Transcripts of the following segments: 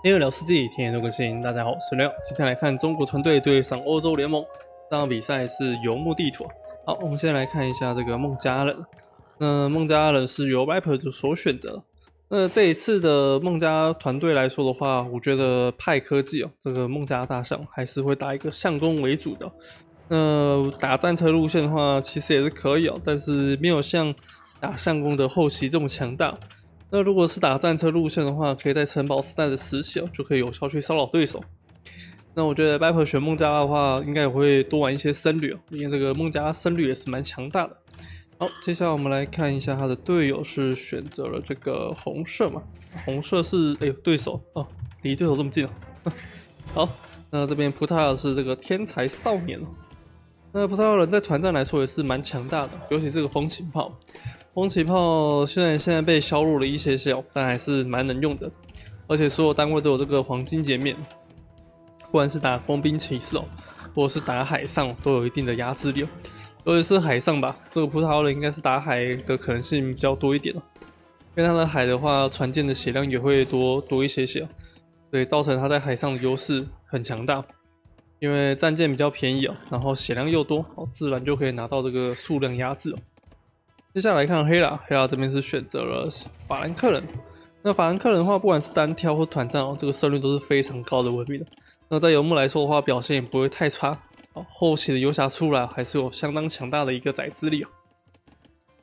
天聊世纪，天天都更新。大家好，我是廖。今天来看中国团队对上欧洲联盟，这场比赛是游牧地图。好，我们先来看一下这个孟加拉人。那孟加拉人是由 Viper 所选择。那这一次的孟加团队来说的话，我觉得派科技哦，这个孟加大象还是会打一个向攻为主的。那打战车路线的话，其实也是可以哦，但是没有像打向攻的后期这么强大。 那如果是打战车路线的话，可以在城堡时代的时期就可以有效去骚扰对手。那我觉得 Viper 选孟加拉的话，应该也会多玩一些僧侣，因为这个孟加拉僧侣也是蛮强大的。好，接下来我们来看一下他的队友是选择了这个红色嘛？红色是哎呦对手哦，离对手这么近啊。好，那这边葡萄牙是这个天才少年哦。那葡萄牙人在团战来说也是蛮强大的，尤其这个风琴炮。 风起炮虽然现在被削弱了一些些哦，但还是蛮能用的，而且所有单位都有这个黄金截面，不管是打工兵骑士哦，或者是打海上都有一定的压制力哦，尤其是海上吧，这个葡萄牙人应该是打海的可能性比较多一点哦，因为他的海的话，船舰的血量也会多一些些哦，所以造成他在海上的优势很强大，因为战舰比较便宜哦，然后血量又多哦，自然就可以拿到这个数量压制哦。 接下来看黑拉这边是选择了法兰克人。那法兰克人的话，不管是单挑或团战哦，这个胜率都是非常高的文明的。那在游牧来说的话，表现也不会太差。哦，后期的游侠出来还是有相当强大的一个宰制力哦。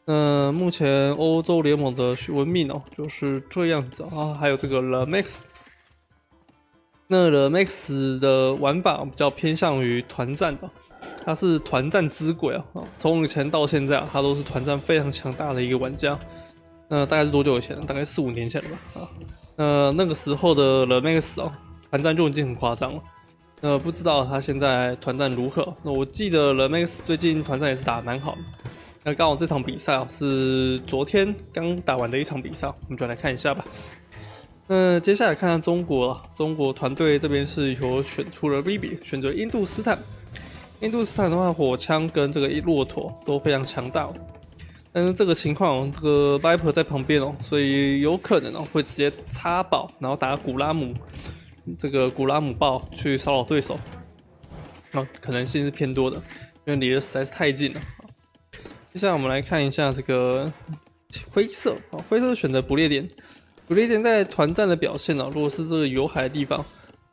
那目前欧洲联盟的文明哦就是这样子啊，还有这个 TheMax。那 TheMax 的玩法比较偏向于团战的。 他是团战之鬼啊！从以前到现在啊，他都是团战非常强大的一个玩家。那大概是多久以前？大概4、5年前了吧。啊，那个时候的 Remax 啊，团战就已经很夸张了。不知道他现在团战如何？那我记得 Remax 最近团战也是打得蛮好的。那刚好这场比赛啊，是昨天刚打完的一场比赛，我们就来看一下吧。那接下来看看中国了。中国团队这边是由选出了 Ruby， 选择印度斯坦。 印度斯坦的话，火枪跟这个骆驼都非常强大、哦，但是这个情况、哦，这个 Viper 在旁边哦，所以有可能哦会直接插爆，然后打古拉姆，这个古拉姆爆去骚扰对手，啊，可能性是偏多的，因为离得实在是太近了。接下来我们来看一下这个灰色啊，灰色选择捕猎点，捕猎点在团战的表现呢、哦，如果是这个有海的地方，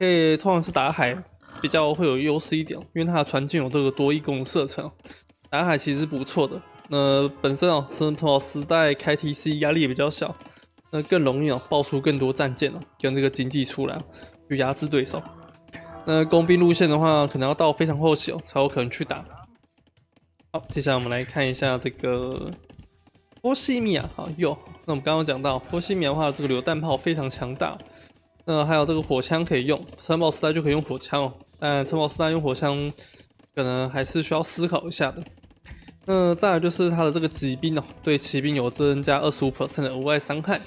可以通常是打海。 比较会有优势一点，因为它的船舰有这个多义工的射程，打海其实不错的。本身哦，城堡时代 KTC 压力也比较小，那更容易哦爆出更多战舰哦，跟这个经济出来去压制对手。那工兵路线的话，可能要到非常后期哦才有可能去打。好，接下来我们来看一下这个波西米亚啊，有。那我们刚刚讲到波西米亚的话，这个榴弹炮非常强大，那还有这个火枪可以用，城堡时代就可以用火枪哦。 但城堡时代用火枪，可能还是需要思考一下的。那再来就是他的这个骑兵哦，对骑兵有增加25% 的额外伤害，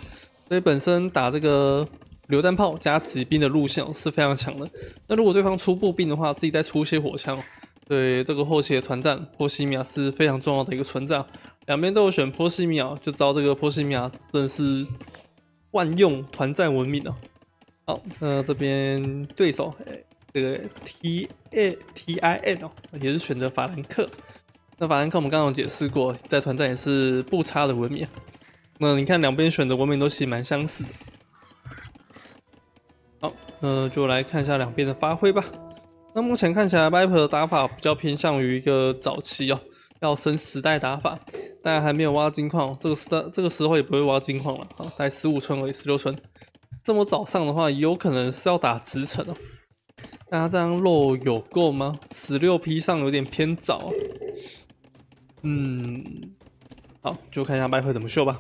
所以本身打这个榴弹炮加骑兵的路线、哦、是非常强的。那如果对方出步兵的话，自己再出一些火枪、哦，对这个后期的团战，波西米亚是非常重要的一个存在。两边都有选波西米亚，就知道这个波西米亚真的是万用团战文明的、哦。好，那这边对手。 这个 TATIN 哦，也是选择法兰克。那法兰克我们刚刚有解释过，在团战也是不差的文明。那你看两边选的文明都其实蛮相似的。好，就来看一下两边的发挥吧。那目前看起来 Viper 的打法比较偏向于一个早期哦，要升时代打法，大家还没有挖金矿，这个时候也不会挖金矿了啊，大概15村而已，16村。这么早上的话，有可能是要打直城哦。 那他这样肉有够吗？16批上有点偏早、啊。好，就看一下麦克怎么秀吧。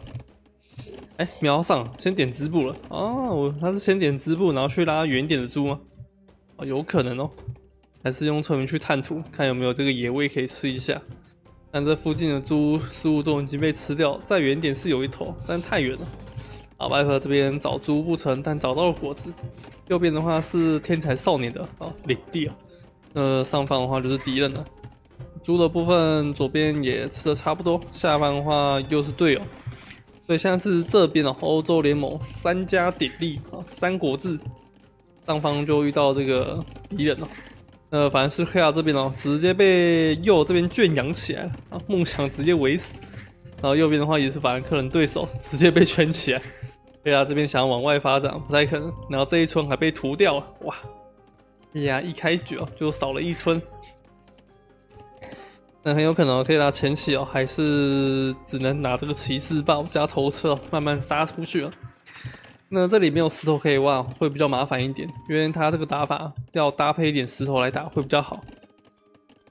哎、欸，瞄上，先点织布了。哦，他是先点织布，然后去拉远一点的猪吗？哦，有可能哦。还是用村民去探图，看有没有这个野味可以吃一下。但这附近的猪似乎都已经被吃掉，再远点是有一头，但太远了。 啊，白河这边找猪不成，但找到了果子。右边的话是天才少年的啊领地啊，上方的话就是敌人了。猪的部分左边也吃的差不多，下方的话又是队友。所以现在是这边的、啊、欧洲联盟3家鼎立啊，三国志上方就遇到这个敌人了。反正斯克亚这边哦，直接被右这边圈养起来了，啊，梦想直接围死。然后右边的话也是法兰克人对手，直接被圈起来。对啊，这边想要往外发展不太可能。然后这一村还被屠掉了，哇！哎呀，一开局哦就少了一村。 那很有可能、哦，可以拿前期哦，还是只能拿这个骑士豹加头车、哦、慢慢杀出去了。那这里没有石头可以挖、哦，会比较麻烦一点，因为他这个打法要搭配一点石头来打会比较好。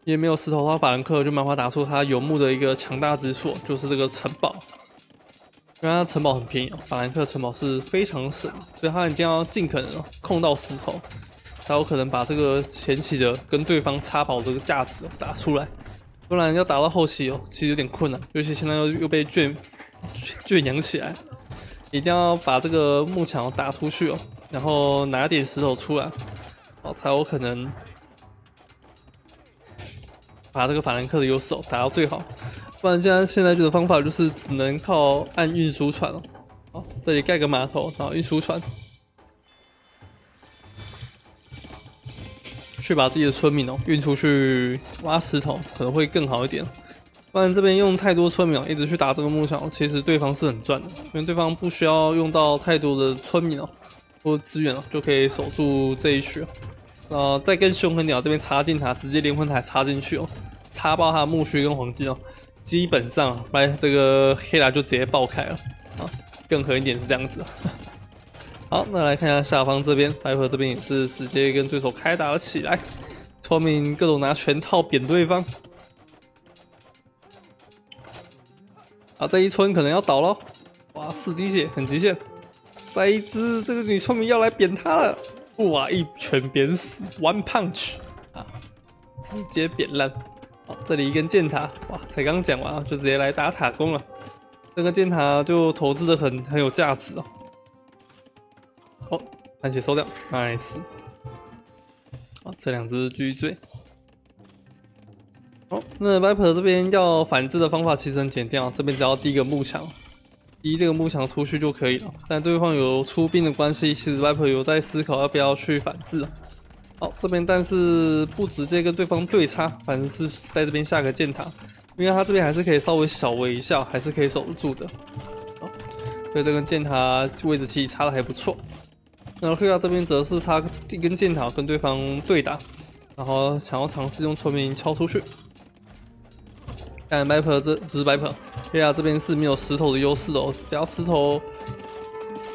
因为没有石头的话，法兰克就没法打出他游牧的一个强大之处，就是这个城堡。因为他城堡很便宜、哦，法兰克城堡是非常省，所以他一定要尽可能、哦、控到石头，才有可能把这个前期的跟对方差宝这个价值、哦、打出来。 不然要打到后期哦，其实有点困难，尤其现在又被圈养起来，一定要把这个木墙打出去哦，然后拿点石头出来，哦，才有可能把这个法兰克的优势打到最好。不然现在这个方法就是只能靠按运输船哦，好，这里盖个码头，然后运输船去把自己的村民哦运出去挖石头可能会更好一点，不然这边用太多村民哦一直去打这个木墙，其实对方是很赚的，因为对方不需要用到太多的村民哦或资源哦就可以守住这一区哦。再跟凶狠鸟这边插进塔，直接灵魂塔插进去哦，插爆他的木须跟黄金哦，基本上来这个黑拉就直接爆开了啊，更狠一点是这样子。好，那来看一下下方这边 ，Viper 这边也是直接跟对手开打了起来，聪明各种拿拳套扁对方。啊，这一村可能要倒咯，哇，4滴血很极限，再一只这个女聪明要来扁他了，哇，一拳扁死 ，One Punch 啊，直接扁烂。好，这里一根箭塔，哇，才刚讲完就直接来打塔攻了，这个箭塔就投资的很有价值哦。 哦，番茄收掉 ，nice。好，这2只继续追。好，那 Viper 这边要反制的方法其实很简单啊，这边只要第一个木墙，第这个木墙出去就可以了。但对方有出兵的关系，其实 Viper 有在思考要不要去反制。好，这边但是不直接跟对方对插，反正是在这边下个箭塔，因为他这边还是可以稍微小围一下，还是可以守住的。好，所以这根箭塔位置其实插的还不错。 然后黑亚这边则是插一根箭塔跟对方对打，然后想要尝试用村民敲出去。但 Viper 这不是 Viper， 黑亚这边是没有石头的优势哦，只要石头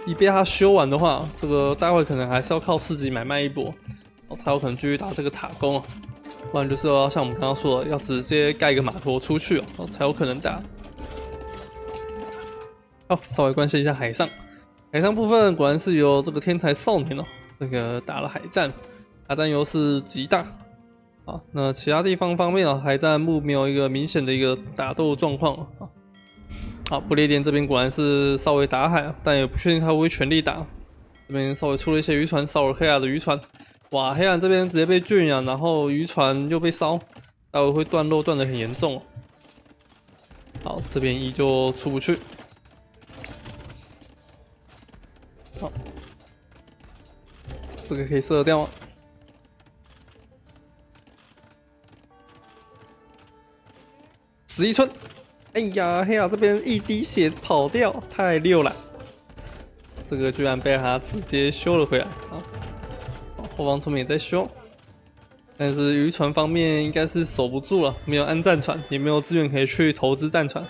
一被他修完的话，这个待会可能还是要靠市集买卖一波，才有可能继续打这个塔攻哦。不然就是要像我们刚刚说的，要直接盖一个码头出去哦，才有可能打。好，稍微关心一下海上。 海上部分果然是由这个天才少年哦，这个打了海战，海战优势极大。啊，那其他地方方面啊，海战部没有一个明显的一个打斗状况啊。好，不列颠这边果然是稍微打海，但也不确定他会不会全力打。这边稍微出了一些渔船，烧了黑暗的渔船。哇，黑暗这边直接被圈养，然后渔船又被烧，待会会断肉断得很严重。好，这边一就出不去。 好，这个可以射掉吗？11村，哎呀，黑亚这边1滴血跑掉，太溜了！这个居然被他直接修了回来啊！后方村民也在修，但是渔船方面应该是守不住了，没有安战船，也没有资源可以去投资战船。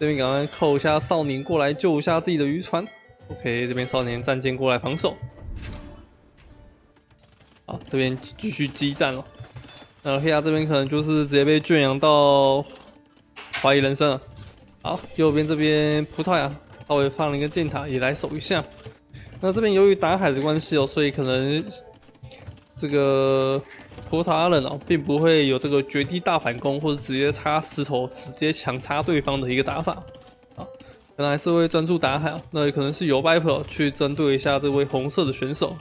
这边赶快扣一下少年过来救一下自己的渔船。 OK， 这边少年战舰过来防守。好，这边继续激战了。黑鸦这边可能就是直接被圈养到怀疑人生了。好，右边这边葡萄牙稍微放了一个箭塔，也来守一下。那这边由于打海的关系哦，所以可能这个葡萄牙人哦，并不会有这个绝地大反攻或者直接插石头直接强插对方的一个打法。 可能还是会专注打海，那可能是由 Viper 去针对一下这位红色的选手，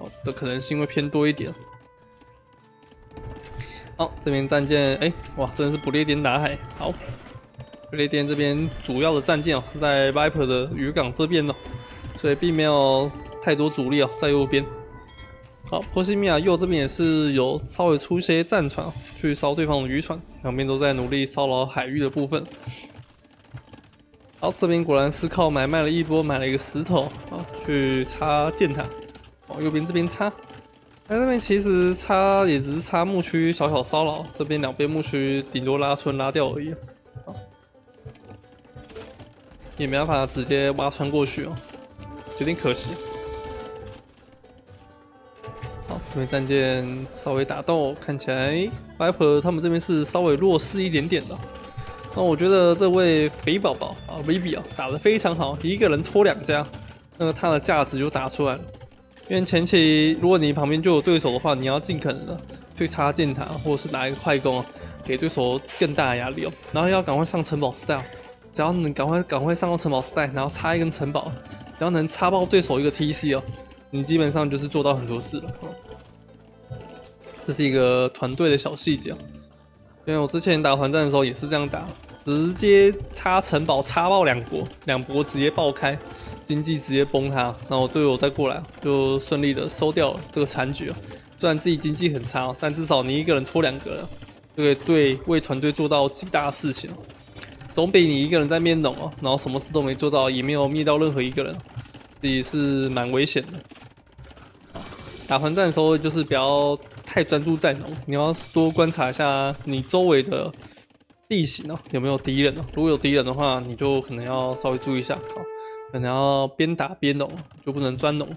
哦的可能性会偏多一点。好，这边战舰，哎、欸，哇，真的是不列颠打海。好，不列颠这边主要的战舰哦是在 Viper 的渔港这边哦，所以并没有太多主力哦在右边。好，波西米亚右这边也是有稍微出一些战船去烧对方的渔船，两边都在努力骚扰海域的部分。好，这边果然是靠买卖了一波，买了一个石头啊，去插箭塔。往右边这边插，那这边其实插也只是插牧区小小骚扰，这边两边牧区顶多拉村拉掉而已。 也没办法直接挖穿过去哦，有点可惜。好，这边战舰稍微打斗，看起来 Viper 他们这边是稍微弱势一点点的。那我觉得这位肥宝宝啊 ，Ruby 啊，打得非常好，一个人拖两家，那么他的价值就打出来了。因为前期如果你旁边就有对手的话，你要尽可能的去插箭塔，或者是打一个快攻啊，给对手更大的压力哦。然后要赶快上城堡时代。 只要能赶快上到城堡时代，然后插一根城堡，只要能插爆对手一个 TC 哦，你基本上就是做到很多事了。这是一个团队的小细节、哦，因为我之前打团战的时候也是这样打，直接插城堡插爆两国，两国直接爆开，经济直接崩塌，然后队友再过来就顺利的收掉了这个残局、哦。虽然自己经济很差、哦，但至少你一个人拖两个人，就可以为团队做到极大的事情、哦。 总比你一个人在面农哦，然后什么事都没做到，也没有灭到任何一个人，所以是蛮危险的。打团战的时候就是不要太专注在农，你要多观察一下你周围的地形哦，有没有敌人哦。如果有敌人的话，你就可能要稍微注意一下，可能要边打边农，就不能专农。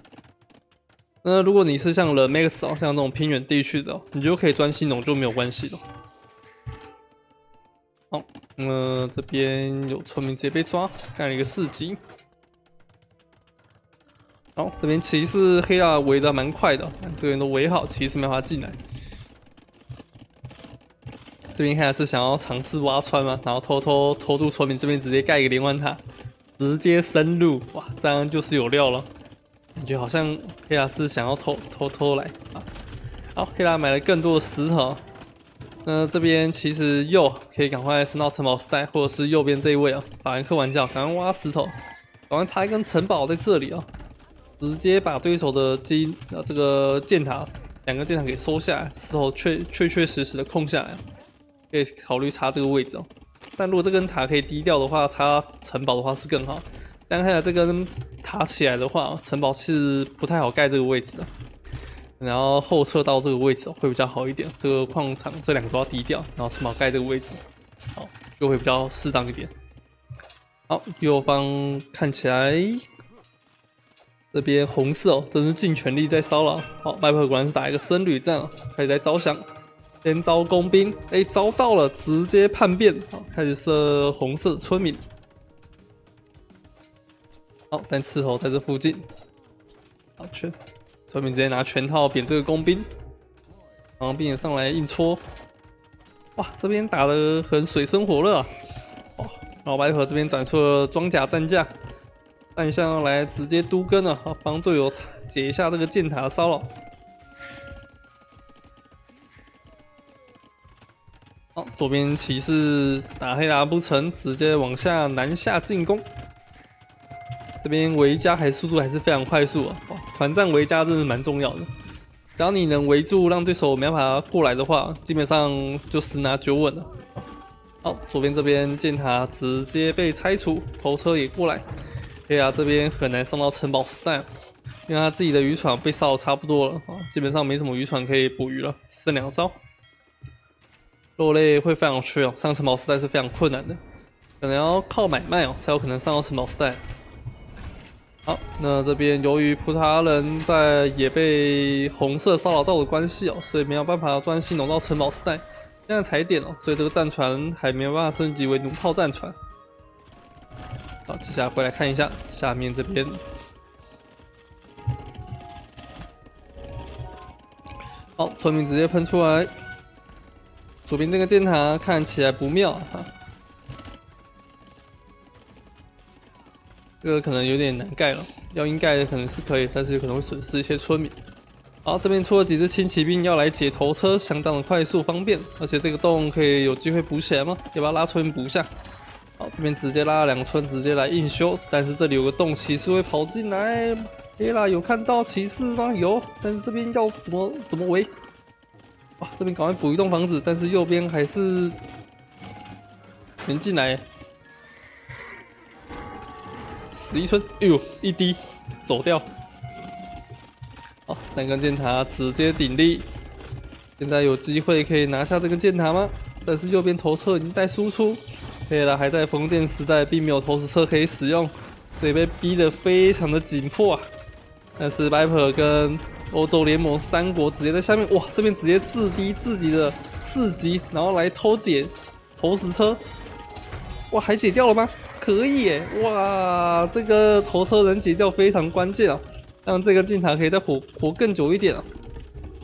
那如果你是像 Remax 哦，像那种偏远地区的，你就可以专心农，就没有关系了。 好，这边有村民直接被抓，干了一个四级。好，这边骑士黑大围的蛮快的，这个人都围好，骑士没法进来。这边黑大是想要尝试挖穿嘛，然后偷偷渡村民这边直接盖一个连环塔，直接深入，哇，这样就是有料了。感觉好像黑大是想要偷来啊。好，黑大买了更多的石头。 那这边其实右可以赶快升到城堡时代，或者是右边这一位啊，法兰克玩家赶快挖石头，赶快插一根城堡在这里啊，直接把对手的这个箭塔两个箭塔给收下来，石头确实的空下来，可以考虑插这个位置哦。但如果这根塔可以低调的话，插城堡的话是更好。但看来这根塔起来的话，城堡是不太好盖这个位置的。 然后后撤到这个位置会比较好一点，这个矿场这两个都要低调，然后城堡盖这个位置，好就会比较适当一点。好，右方看起来这边红色哦，真是尽全力在骚扰。好 ，Viper 果然是打一个僧侣战哦，开始在招降，先招工兵，哎，招到了，直接叛变，好，开始射红色的村民。好，但斥候在这附近，好去。 村民直接拿全套扁这个工兵，然后兵也上来硬戳，哇，这边打得很水深火热啊！哦，老白河这边转出了装甲战将，战将来直接都跟了，好帮队友解一下这个箭塔的骚扰。好，左边骑士打黑打不成，直接往下南下进攻。 这边围家速度还是非常快速啊！哇，团战围家真是蛮重要的。只要你能围住，让对手没办法过来的话，基本上就十拿九稳了。好，左边这边箭塔直接被拆除，头车也过来。哎呀，这边很难上到城堡时代，因为他自己的渔船被烧得差不多了啊，基本上没什么渔船可以捕鱼了，剩两艘。肉类会非常缺哦，上城堡时代是非常困难的，可能要靠买卖哦，才有可能上到城堡时代。 好，那这边由于葡萄牙人也被红色骚扰到的关系哦，所以没有办法专心农到城堡时代，现在踩点哦，所以这个战船还没有办法升级为弩炮战船。好，接下来回来看一下下面这边，好，村民直接喷出来，左边这个箭塔看起来不妙哈。 这个可能有点难盖了，要硬盖的可能是可以，但是可能会损失一些村民。好，这边出了几只轻骑兵要来解头车，相当的快速方便，而且这个洞可以有机会补起来吗？要不要拉村民补一下？好，这边直接拉两村，直接来硬修，但是这里有个洞，骑士会跑进来，黑啦，有看到骑士吗？有，但是这边要怎么围？哇，这边赶快补一栋房子，但是右边还是能进来。11村，哎呦，一滴走掉。好，三根箭塔直接顶立。现在有机会可以拿下这根箭塔吗？但是右边投射已经在输出，黑啦还在封建时代，并没有投石车可以使用，所以被逼得非常的紧迫啊。但是 Viper 跟欧洲联盟三国直接在下面，哇，这边直接制敌自己的四级，然后来偷解投石车，哇，还解掉了吗？可以耶，哇，这个投车人解掉非常关键啊，让这个进塔可以再活更久一点啊，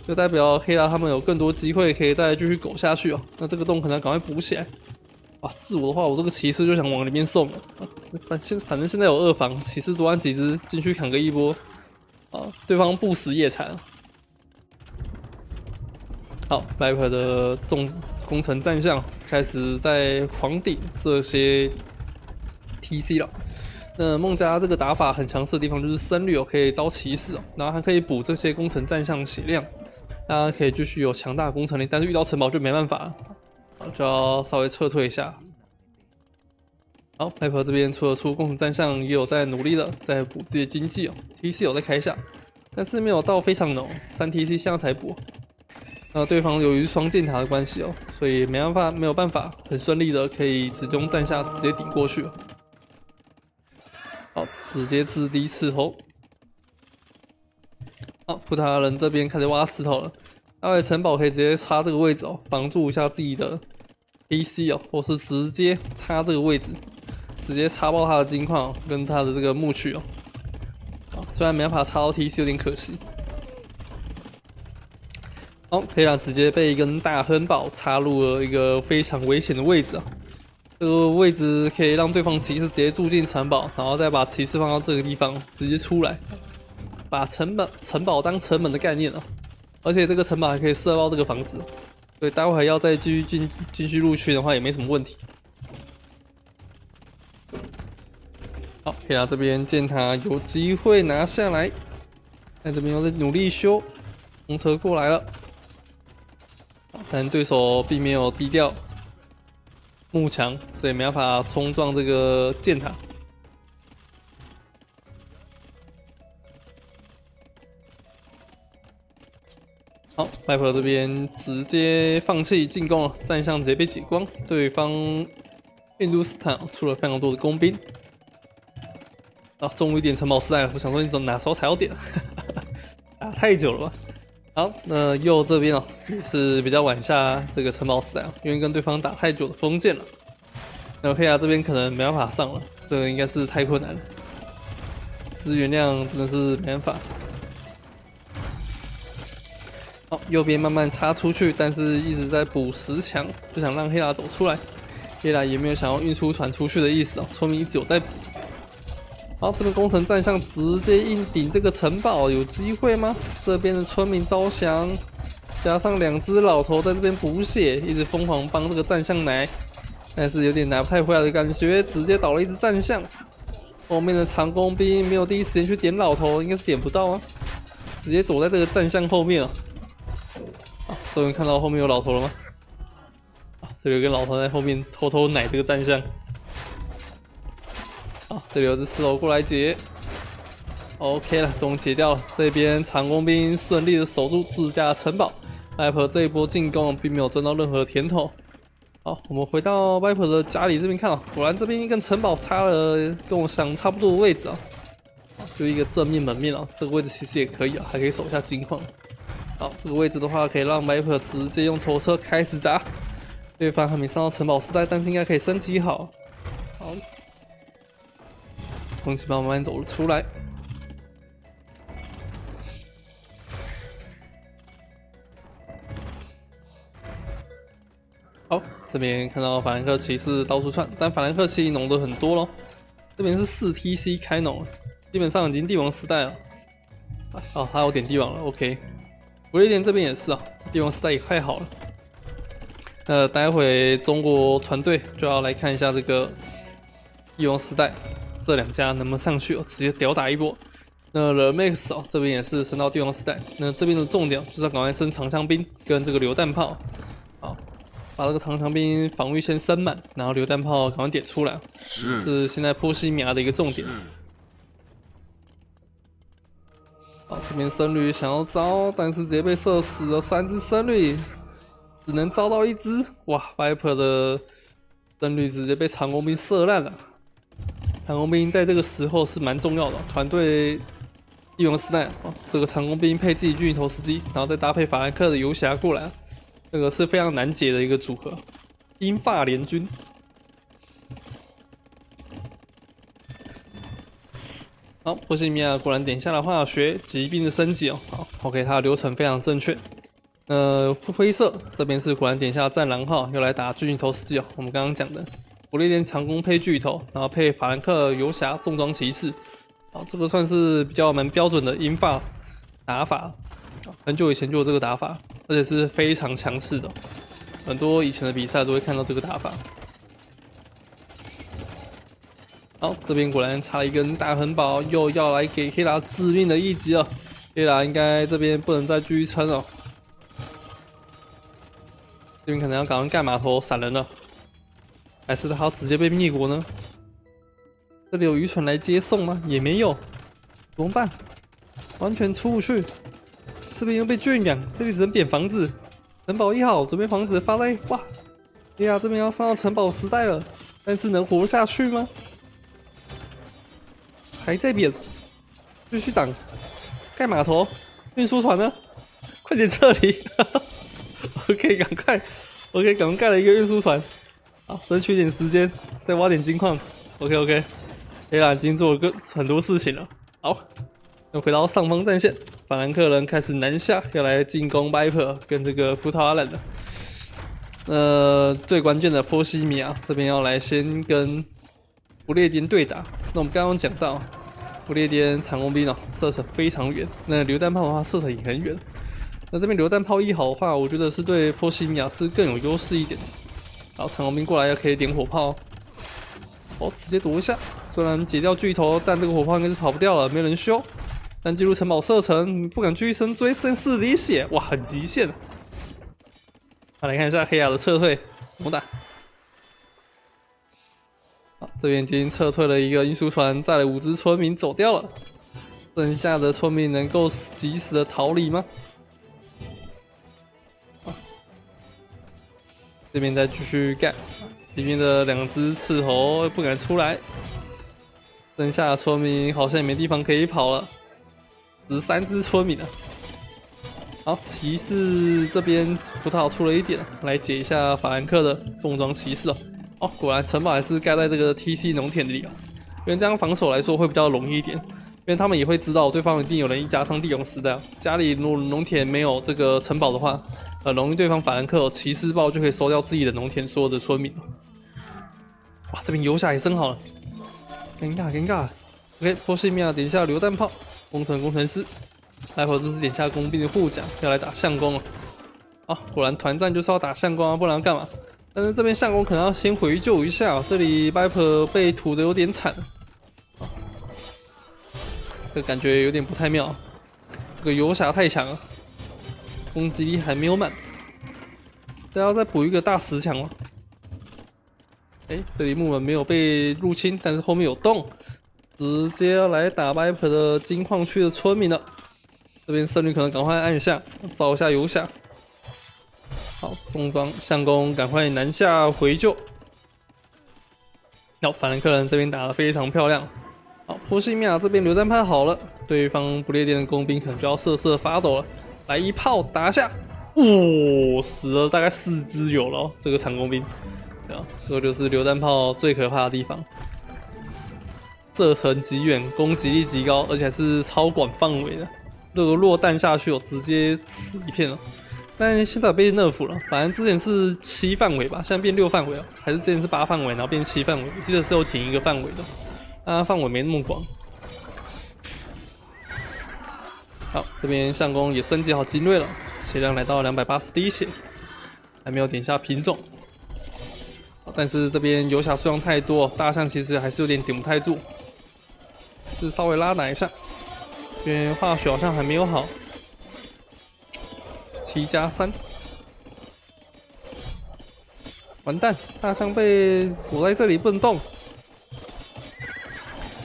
就代表黑拉他们有更多机会可以再继续苟下去啊。那这个洞可能要赶快补起来。啊，是我的话，我这个骑士就想往里面送了。反正现在有二防，骑士多安几只进去砍个一波。啊，对方不死夜残。好 ，Viper 的重工程战象开始在狂顶这些 TC 了。那孟加这个打法很强势的地方就是僧侣哦，可以招骑士哦，然后还可以补这些工程战象血量，大家可以继续有强大的工程力，但是遇到城堡就没办法了。就要稍微撤退一下。好 ，Viper 这边除了出工程战象，也有在努力的在补自己的经济哦。TC 有在开下，但是没有到非常浓，3TC 现在才补。那对方由于双箭塔的关系哦，所以没有办法很顺利的可以直中战下直接顶过去。好，直接自低刺头。好，葡萄人这边开始挖石头了。大卫城堡可以直接插这个位置哦，防住一下自己的 AC 哦，或是直接插这个位置，直接插爆他的金矿、哦、跟他的这个墓区哦。好，虽然没办法插到 TC 有点可惜。好，黑狼直接被一根大亨堡插入了一个非常危险的位置啊、哦。这个位置可以让对方骑士直接住进城堡，然后再把骑士放到这个地方直接出来，把城堡当城门的概念啊、哦。而且这个城堡还可以射爆这个房子，所以待会还要再继续进去入区的话也没什么问题。好，黑拉这边箭塔有机会拿下来，但这边要再努力修。红车过来了，但对手并没有低调木墙，所以没办法冲撞这个箭塔。好 ，Viper 这边直接放弃进攻了，战象直接被挤光。对方印度斯坦出了非常多的工兵。啊，终于点城堡时代了，我想说你哪时候才要点？啊，太久了吧。好，那右这边啊、哦、也是比较晚下这个城堡时代、哦，因为跟对方打太久的封建了。那黑牙这边可能没办法上了，这个应该是太困难了，资源量真的是没办法。好，右边慢慢插出去，但是一直在补石墙，不想让黑拉走出来。黑拉也没有想要运输船出去的意思哦，说明一直有在补。好，这边工程战象直接硬顶这个城堡，有机会吗？这边的村民招降，加上两只老头在这边补血，一直疯狂帮这个战象奶，但是有点拿不太回来的感觉，直接倒了一只战象。后面的长弓兵没有第一时间去点老头，应该是点不到啊，直接躲在这个战象后面啊。终于看到后面有老头了吗？啊，这里有个老头在后面偷偷奶这个战象。啊，这里有只石头过来解。OK 了，终于解掉了。这边长弓兵顺利的守住自家的城堡。Viper 这一波进攻并没有赚到任何甜头。好，我们回到 Viper 的家里这边看啊、哦，果然这边跟城堡差了跟我想差不多的位置啊、哦，就一个正面门面啊、哦，这个位置其实也可以啊、哦，还可以守下金矿。好，这个位置的话，可以让 Viper 直接用投射开始砸。对方还没上到城堡时代，但是应该可以升级好。好，红旗慢慢走了出来。好，这边看到法兰克骑士到处窜，但法兰克骑士农的很多咯。这边是 4TC 开农，基本上已经帝王时代了。哦，他有点帝王了 ，OK。不列颠这边也是啊，帝王时代也快好了。那待会中国团队就要来看一下这个帝王时代这两家能不能上去哦，直接屌打一波。那 Remax 哦，这边也是升到帝王时代。那这边的重点就是要赶快升长枪兵跟这个榴弹炮，好，把这个长枪兵防御先升满，然后榴弹炮赶快点出来，是现在波西米亚的一个重点。好，这边僧侣想要招，但是直接被射死了三只僧侣，只能招到一只。哇 ，Viper 的僧侣直接被长弓兵射烂了。 长弓兵在这个时候是蛮重要的，团队帝王时代哦，这个长弓兵配自己巨头司机，然后再搭配法兰克的游侠过来，这个是非常难解的一个组合，英法联军。好，波西米亚果然点下了化学疾病的升级哦，好 ，OK， 它的流程非常正确。灰色这边是果然点下战狼号，要来打巨头司机哦，我们刚刚讲的。 补了一点长弓配巨头，然后配法兰克游侠重装骑士，好，这个算是比较蛮标准的英法打法，很久以前就有这个打法，而且是非常强势的，很多以前的比赛都会看到这个打法。好，这边果然插了一根大横宝，又要来给黑拉致命的一击了，黑拉应该这边不能再继续撑了，这边可能要赶快盖码头闪人了。 还是他直接被灭国呢？这里有渔船来接送吗？也没有，怎么办？完全出不去，这边又被圈养，这里只能点房子。城堡一号准备防止发呆。哇，哎呀，这边要上到城堡时代了，但是能活下去吗？还在点，继续挡，盖码头，运输船呢？快点撤离！OK， 赶快 ，OK， 赶快盖了一个运输船。 好，争取点时间，再挖点金矿。OK， 黑兰已经做了很多事情了。好，又回到上方战线，法兰克人开始南下，要来进攻 Viper 跟这个葡萄牙人了。最关键的波西米亚这边要来先跟不列颠对打。那我们刚刚讲到，不列颠长弓兵哦，射程非常远。那榴弹炮的话，射程也很远。那这边榴弹炮一好的话，我觉得是对波西米亚是更有优势一点。 然后长弓兵过来也可以点火炮，哦，直接躲一下。虽然解掉巨头，但这个火炮应该是跑不掉了，没人修。但进入城堡射程，不敢继续深追，剩4滴血，哇，很极限。好，来看一下黑雅的撤退怎么打。好，这边已经撤退了一个运输船，载了5只村民走掉了。剩下的村民能够及时的逃离吗？ 这边再继续干，里面的2只斥候不敢出来，剩下的村民好像也没地方可以跑了，13只村民了。好，骑士这边葡萄出了一点，来解一下法兰克的重装骑士哦。哦，果然城堡还是盖在这个 TC 农田里哦，因为这样防守来说会比较容易一点，因为他们也会知道对方一定有人加上帝王时代，家里农田没有这个城堡的话。 很容易，对方法兰克有骑士豹就可以收掉自己的农田所有的村民。哇，这边游侠也升好了，尴尬尴尬。OK， 波西米亚点下榴弹炮，工程师，还有这是点下弓兵的护甲，要来打相公了。啊，果然团战就是要打相公啊，不然要干嘛？但是这边相公可能要先回救一下、哦，这里 Viper 被屠的有点惨，啊，这感觉有点不太妙，这个游侠太强了。 攻击力还没有满，再要再补一个大石墙了。哎、欸，这里木门没有被入侵，但是后面有洞，直接要来打 Viper 的金矿区的村民了。这边僧侣可能赶快按一下，找一下游侠。好，重装相公赶快南下回救。好，法兰克人这边打得非常漂亮。好，波西米亚这边榴弹炮好了，对方不列颠的工兵可能就要瑟瑟发抖了。 来一炮打下，哦，死了大概4只有了、哦，这个长弓兵，对啊，这就是榴弹炮最可怕的地方，射程极远，攻击力极高，而且是超广范围的，这个落弹下去，我直接死一片了。但现在被nerf了，反正之前是7范围吧，现在变6范围了，还是之前是8范围，然后变7范围，我记得是有减一个范围的，啊，范围没那么广。 好，这边相公也升级好精锐了，血量来到280滴血，还没有点下品种。但是这边游侠数量太多，大象其实还是有点顶不太住，是稍微拉打一下。因为化学好像还没有好。7+3，完蛋！大象被躲在这里不能动。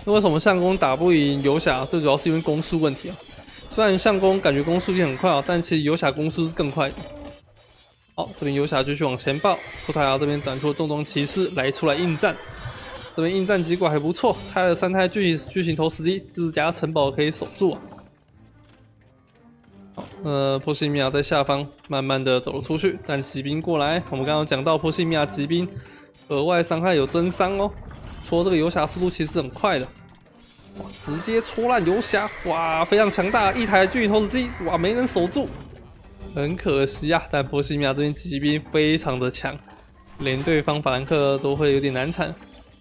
那为什么相公打不赢游侠？最主要是因为攻速问题啊。虽然相公感觉攻速也很快啊，但其实游侠攻速是更快的。 好，这边游侠继续往前爆，葡萄牙这边展出重装骑士来出来应战，这边应战结果还不错，拆了3胎巨型投石机，自家城堡可以守住啊。好，波西米亚在下方慢慢的走了出去，但骑兵过来，我们刚刚讲到波西米亚骑兵额外伤害有增伤哦，戳这个游侠速度其实很快的，哇，直接戳烂游侠，哇，非常强大，1台巨型投石机，哇，没人守住。 很可惜啊，但波西米亚这边骑兵非常的强，连对方法兰克都会有点难缠。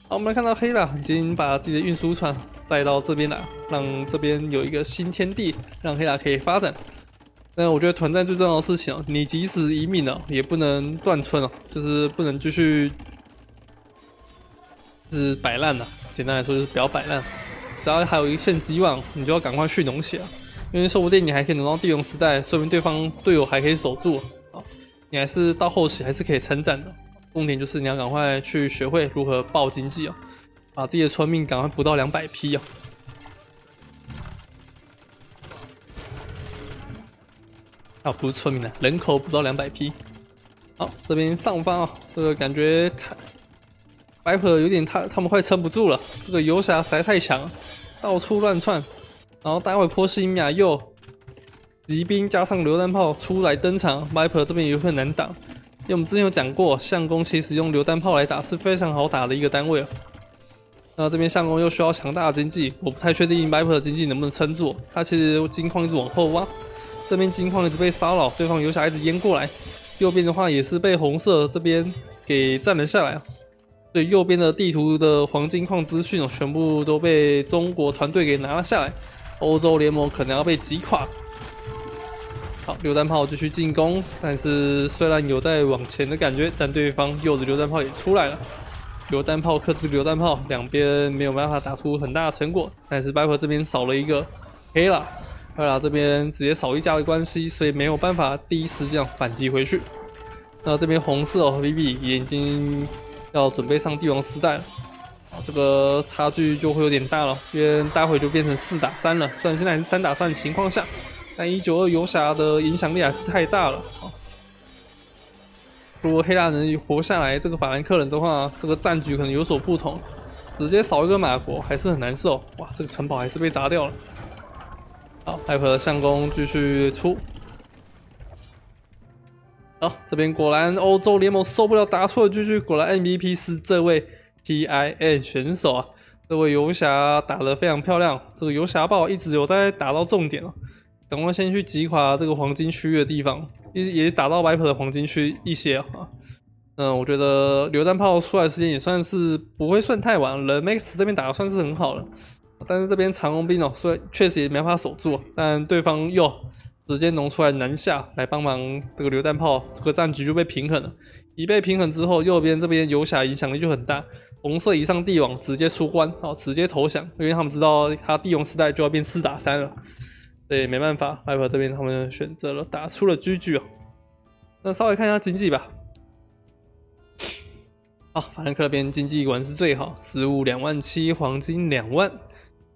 好，我们来看到黑了，已经把自己的运输船载到这边了，让这边有一个新天地，让黑了可以发展。但我觉得团战最重要的事情哦，你即使移民了，也不能断村哦，就是不能继续，就是摆烂了。简单来说就是不要摆烂，只要还有一线希望，你就要赶快去农协啊。 因为说不定你还可以挪到地龙时代，说明对方队友还可以守住啊！你还是到后期还是可以参战的。重点就是你要赶快去学会如何爆经济啊，把自己的村民赶快补到200批啊！啊，不是村民啊，人口补到200批。好，这边上方啊，这个感觉Viper有点他们快撑不住了，这个游侠实在太强，到处乱窜。 然后待会波西米亚又骑兵加上榴弹炮出来登场 ，Viper 这边也会难打。因为我们之前有讲过，相公其实用榴弹炮来打是非常好打的一个单位。那这边相公又需要强大的经济，我不太确定 Viper 的经济能不能撑住。他其实金矿一直往后挖，这边金矿一直被骚扰，对方游侠一直淹过来。右边的话也是被红色这边给占了下来，所以右边的地图的黄金矿资讯全部都被中国团队给拿了下来。 欧洲联盟可能要被击垮。好，榴弹炮继续进攻，但是虽然有在往前的感觉，但对方右的榴弹炮也出来了。榴弹炮克制榴弹炮，两边没有办法打出很大的成果。但是 Viper 这边少了一个 Hela 这边直接少一家的关系，所以没有办法第一时间反击回去。那这边红色哦 ，Vivi 也已经要准备上帝王时代了。 这个差距就会有点大了，因为待会就变成4打3了。虽然现在还是3打3的情况下，但192游侠的影响力还是太大了。如果黑大能活下来，这个法兰克人的话，这个战局可能有所不同。直接少一个马国还是很难受。哇，这个城堡还是被砸掉了。好，艾普的相公继续出。好，这边果然欧洲联盟受不了打错的局，果然 MVP 是这位。 TATIN 选手啊，这位游侠打得非常漂亮。这个游侠豹一直有在打到重点哦，赶快先去击垮这个黄金区域的地方，也打到Viper的黄金区一些啊。嗯，我觉得榴弹炮出来的时间也算是不会算太晚了。Remax 这边打得算是很好了，但是这边长弓兵哦，虽然确实也没办法守住，但对方又直接弄出来南下来帮忙这个榴弹炮，这个战局就被平衡了。一被平衡之后，右边这边游侠影响力就很大。 红色以上帝王直接出关，好，直接投降，因为他们知道他帝王时代就要变4打3了，对，没办法 ，Viper 这边他们选择了打出了GG啊。那稍微看一下经济吧。好，法兰克那边经济果然是最好，15、2.7万，黄金2万。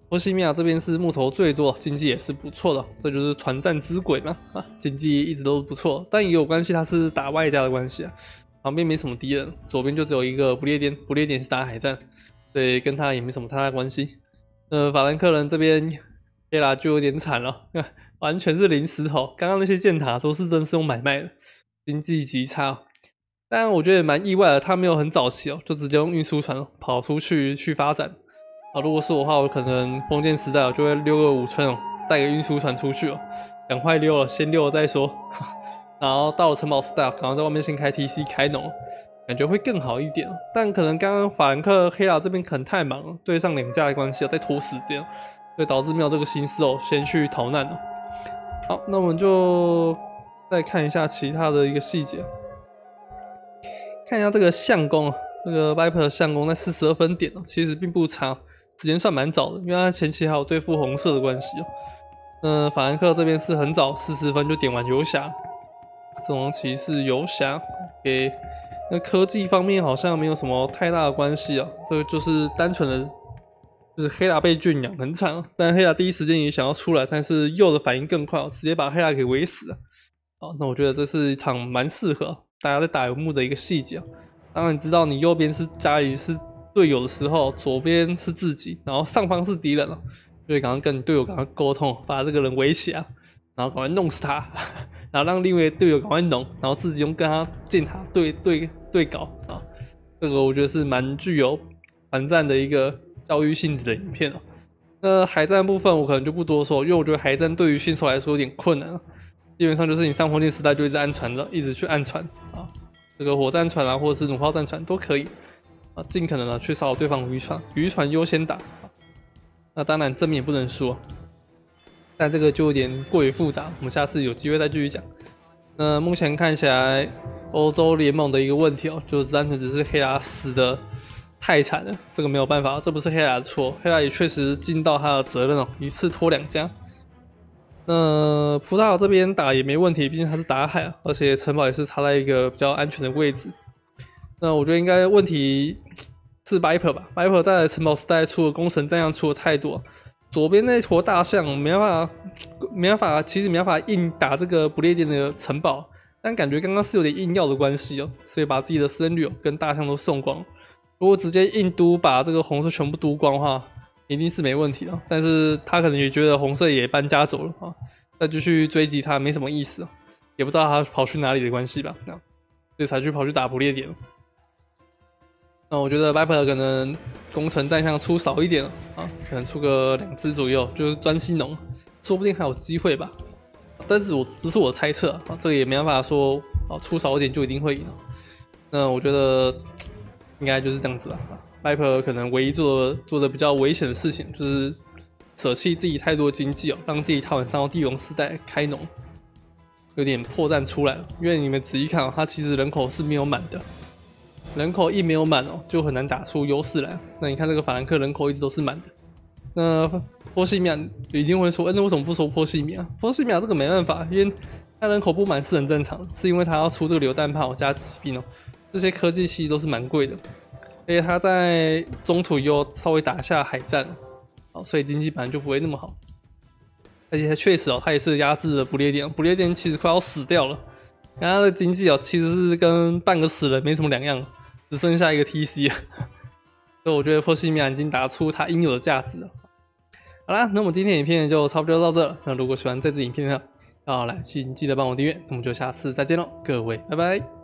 波西米亚这边是木头最多，经济也是不错的，这就是团战之鬼嘛，啊，经济一直都不错，但也有关系，它是打外加的关系啊。 旁边没什么敌人，左边就只有一个不列颠，不列颠是打海战，所以跟他也没什么太大关系。法兰克人这边黑拉就有点惨了，完全是零石头。刚刚那些箭塔都是真是用买卖的，经济极差。但我觉得也蛮意外的，他没有很早期哦，就直接用运输船跑出去发展。啊，如果是我的话，我可能封建时代我就会溜个5村哦，带个运输船出去哦，赶快溜了，先溜了再说。然后到了城堡时代，赶快在外面先开 TC 开农，感觉会更好一点。但可能刚刚法兰克黑拉这边可能太忙了，对上两家的关系在拖时间，所以导致没有这个心思哦，先去逃难了。好，那我们就再看一下其他的一个细节，看一下这个相公，这个 Viper 的相公在42分点，其实并不差，时间算蛮早的，因为他前期还有对付红色的关系哦。法兰克这边是很早40分就点完游侠，阵容骑士游侠给。那科技方面好像没有什么太大的关系啊，这个就是单纯的，就是黑拉被圈养很惨啊。但黑拉第一时间也想要出来，但是右的反应更快，直接把黑拉给围死了。好，那我觉得这是一场蛮适合大家在打游牧的一个细节啊。当然知道你右边是家里是队友的时候，左边是自己，然后上方是敌人了，所以赶快跟你队友赶快沟通，把这个人围起来，然后赶快弄死他，然后让另外队友赶快弄，然后自己用跟他建塔对搞啊。这个我觉得是蛮具有反战的一个教育性质的影片啊。那海战部分我可能就不多说，因为我觉得海战对于新手来说有点困难啊。基本上就是你上封建时代就一直按船的，一直去按船啊，这个火战船啊，或者是弩炮战船都可以啊，尽可能的去骚扰对方渔船，渔船优先打啊。那当然正面也不能输啊，但这个就有点过于复杂，我们下次有机会再继续讲。那目前看起来，欧洲联盟的一个问题哦，就单纯只是黑拉死的太惨了，这个没有办法，这不是黑拉的错，黑拉也确实尽到他的责任哦，一次拖两家。那葡萄牙这边打也没问题，毕竟他是打海啊，而且城堡也是插在一个比较安全的位置。那我觉得应该问题是 Viper 吧 ，Viper 在城堡时代出的工程战将出的太多。左边那坨大象没办法，其实没办法硬打这个不列颠的城堡，但感觉刚刚是有点硬要的关系哦，所以把自己的私人旅友跟大象都送光。如果直接硬嘟把这个红色全部嘟光的话，一定是没问题哦。但是他可能也觉得红色也搬家走了啊，再继续追击他没什么意思哦，也不知道他跑去哪里的关系吧，那所以才去跑去打不列颠。那我觉得 Viper 可能工程战象出少一点了啊，可能出个2只左右，就是专心农，说不定还有机会吧。但是只是我猜测啊，这个也没办法说啊，出少一点就一定会赢。那我觉得应该就是这样子吧。Viper 可能唯一做的比较危险的事情，就是舍弃自己太多经济哦，让自己踏晚上到地龙时代开农，有点破绽出来了。因为你们仔细看啊，它其实人口是没有满的。人口一没有满哦，就很难打出优势来。那你看这个法兰克人口一直都是满的。那波西米亚一定会说，那为什么不说波西米亚？波西米亚这个没办法，因为他人口不满是很正常，是因为他要出这个榴弹炮加骑兵哦，这些科技系都是蛮贵的。而且他在中途又稍微打下海战，所以经济本来就不会那么好。而且确实哦，他也是压制了不列颠，不列颠其实快要死掉了。然后他的经济哦，其实是跟半个死人没什么两样。只剩下一个 TC 了，所以我觉得波西米亚已经打出它应有的价值了。好啦，那我们今天影片就差不多到这了。那如果喜欢这支影片的话，来请记得帮我订阅。那我们就下次再见喽，各位，拜拜。